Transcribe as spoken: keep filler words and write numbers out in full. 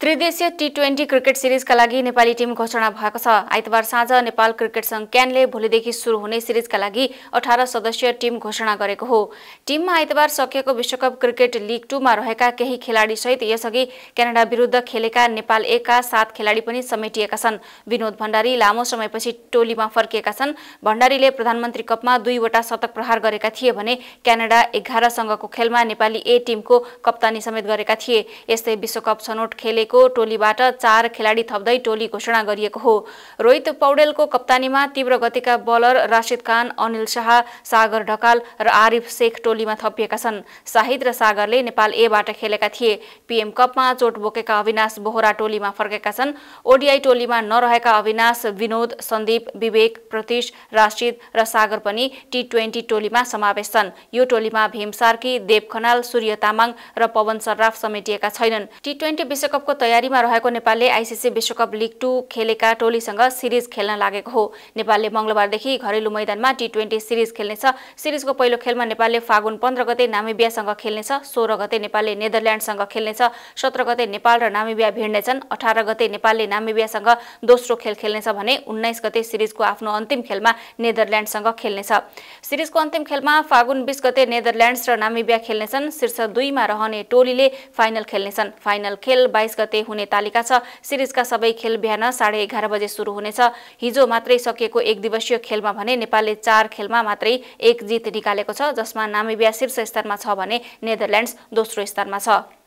त्रिदेशीय T twenty cricket सिरिजका लागि Nepali team घोषणा भएको छ। आइतबार साँझ नेपाल क्रिकेट संघ क्यानले भोलिदेखि सुरु हुने सिरिजका लागि अठार सदस्यीय टिम घोषणा गरेको हो। टिममा आइतबार सकिएको विश्वकप क्रिकेट लीग टू मा रहेका केही खेलाडी सहित यसअघि क्यानाडा विरुद्ध खेलेका नेपाल एक का सात खेलाडी पनि समेटिएका छन्। विनोद भण्डारी लामो समयपछि टोलीमा फर्किएका छन्। भण्डारीले प्रधानमन्त्री कपमा दुईवटा शतक प्रहार गरेका थिए भने क्यानाडा एघार सँगको खेलमा नेपाली ए टिमको कप्तानी समेत गरेका थिए। यस्तै विश्वकप छनोट खेले को टोलीबाट चार खेलाडी थप्दै टोली घोषणा गरिएको हो। रोहित पौडेलको कप्तानीमा तीव्र गतिका बलर राशिद खान, अनिल शाह, सागर ढकाल र आरिफ शेख टोलीमा थपिएका छन्। शाहिद र सागरले नेपाल ए बाट खेलेका थिए। पीएम कपमा चोट बोकेका अविनाश बोहरा टोलीमा फर्केका छन्। ओडीआई टोलीमा नरहेका अविनाश, विनोद, सन्देप, विवेक, प्रतीश, राशिद र सागर पनि टी ट्वेन्टी टोलीमा समावेश छन्। यो टोलीमा भीम सार्की, देव खनाल, सूर्य तामाङ र पवन सर्राफ समेटिएका छैनन्। टी ट्वेन्टी विश्वकपको तयारीमा रहेको नेपालले आईसीसी विश्वकप लीग टू खेलेका टोलीसँग सिरिज खेल्न लागेको हो। नेपालले मंगलबारदेखि घरेलु मैदानमा टी ट्वेन्टी सिरिज खेल्नेछ। सिरिजको पहिलो खेलमा नेपालले फागुन पन्ध्र गते नामिबियासँग खेल्नेछ। सोह्र गते नेपालले नेदरल्यान्डसँग खेल्नेछ। सत्र गते नेपाल र नामिबिया भिड्नेछन्। अठार गते नेपालले नामिबियासँग दोस्रो खेल खेल्नेछ भने उन्नाइस गते सिरिजको आफ्नो अन्तिम खेलमा नेदरल्यान्डसँग खेल्नेछ। सिरिजको अन्तिम खेलमा फागुन बीस गते नेदरल्यान्ड्स र नामिबिया खेल्नेछन्। शीर्ष दुईमा रहने टोलीले फाइनल खेल्नेछन्। फाइनल खेल बाइस गते हुने तालिका छ। सिरिजका सबै खेल बिहान साढे एघार बजे सुरु हुनेछ। हिजो मात्रै सकिएको एक दिवसीय खेलमा भने नेपालले चार खेलमा मात्रै एक जित निकालेको छ, जसमा नामिबिया शीर्ष स्थानमा छ भने नेदरल्यान्ड्स दोस्रो स्थानमा छ।